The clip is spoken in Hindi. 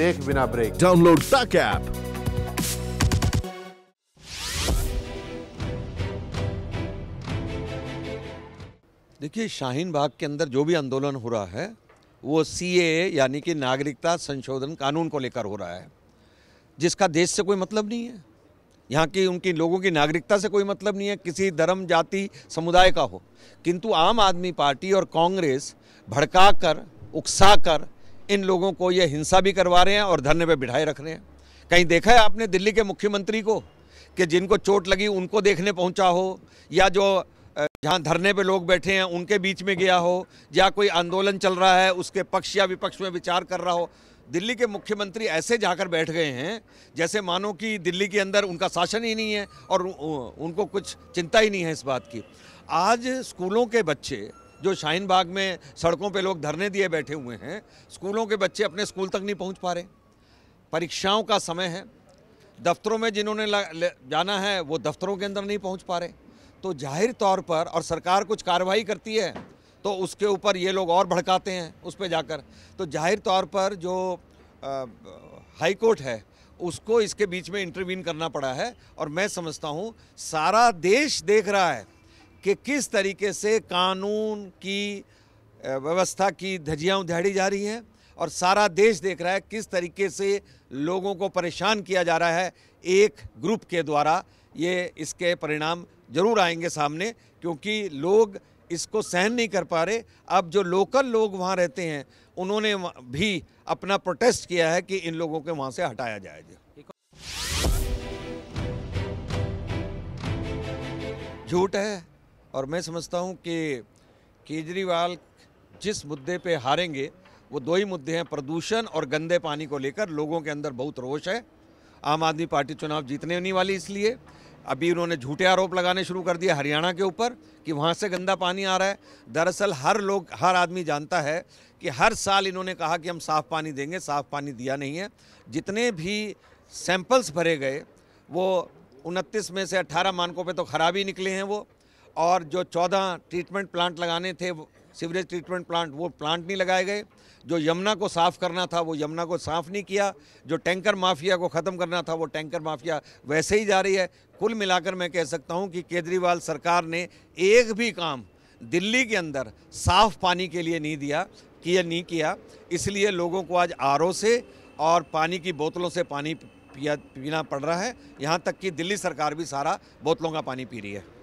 देख बिना ब्रेक, डाउनलोड तक ऐप। देखिए, शाहीन बाग के अंदर जो भी आंदोलन हो रहा है वो सीएए यानी कि नागरिकता संशोधन कानून को लेकर हो रहा है, जिसका देश से कोई मतलब नहीं है, यहाँ की उनकी लोगों की नागरिकता से कोई मतलब नहीं है, किसी धर्म, जाति, समुदाय का हो। किंतु आम आदमी पार्टी और कांग्रेस भड़का कर, उकसा कर इन लोगों को ये हिंसा भी करवा रहे हैं और धरने पर बिठाए रख रहे हैं। कहीं देखा है आपने दिल्ली के मुख्यमंत्री को कि जिनको चोट लगी उनको देखने पहुँचा हो, या जो जहाँ धरने पे लोग बैठे हैं उनके बीच में गया हो, या कोई आंदोलन चल रहा है उसके पक्ष या विपक्ष में विचार कर रहा हो? दिल्ली के मुख्यमंत्री ऐसे जाकर बैठ गए हैं जैसे मानो कि दिल्ली के अंदर उनका शासन ही नहीं है और उनको कुछ चिंता ही नहीं है इस बात की। आज स्कूलों के बच्चे, जो शाहीन बाग में सड़कों पे लोग धरने दिए बैठे हुए हैं, स्कूलों के बच्चे अपने स्कूल तक नहीं पहुँच पा रहे। परीक्षाओं का समय है, दफ्तरों में जिन्होंने जाना है वो दफ्तरों के अंदर नहीं पहुँच पा रहे। तो जाहिर तौर पर, और सरकार कुछ कार्रवाई करती है तो उसके ऊपर ये लोग और भड़काते हैं उस पर जाकर। तो जाहिर तौर पर जो हाईकोर्ट है उसको इसके बीच में इंटरवीन करना पड़ा है। और मैं समझता हूँ सारा देश देख रहा है कि किस तरीके से कानून की व्यवस्था की धज्जियाँ उधेड़ी जा रही हैं, और सारा देश देख रहा है किस तरीके से लोगों को परेशान किया जा रहा है एक ग्रुप के द्वारा। ये इसके परिणाम जरूर आएंगे सामने, क्योंकि लोग इसको सहन नहीं कर पा रहे। अब जो लोकल लोग वहाँ रहते हैं उन्होंने भी अपना प्रोटेस्ट किया है कि इन लोगों को वहाँ से हटाया जाए। झूठ है, और मैं समझता हूँ कि केजरीवाल जिस मुद्दे पे हारेंगे वो दो ही मुद्दे हैं, प्रदूषण और गंदे पानी को लेकर लोगों के अंदर बहुत रोष है। आम आदमी पार्टी चुनाव जीतने नहीं वाली, इसलिए अभी उन्होंने झूठे आरोप लगाने शुरू कर दिए हरियाणा के ऊपर कि वहाँ से गंदा पानी आ रहा है। दरअसल हर आदमी जानता है कि हर साल इन्होंने कहा कि हम साफ़ पानी देंगे, साफ़ पानी दिया नहीं है। जितने भी सैंपल्स भरे गए वो 29 में से 18 मानकों पे तो ख़राब ही निकले हैं वो, और जो 14 ट्रीटमेंट प्लांट लगाने थे सीवरेज ट्रीटमेंट प्लांट, वो प्लांट नहीं लगाए गए। जो यमुना को साफ़ करना था वो यमुना को साफ़ नहीं किया। जो टैंकर माफिया को ख़त्म करना था वो टैंकर माफिया वैसे ही जा रही है। कुल मिलाकर मैं कह सकता हूं कि केजरीवाल सरकार ने एक भी काम दिल्ली के अंदर साफ़ पानी के लिए नहीं दिया, नहीं किया। इसलिए लोगों को आज आरओ से और पानी की बोतलों से पानी पीना पड़ रहा है। यहाँ तक कि दिल्ली सरकार भी सारा बोतलों का पानी पी रही है।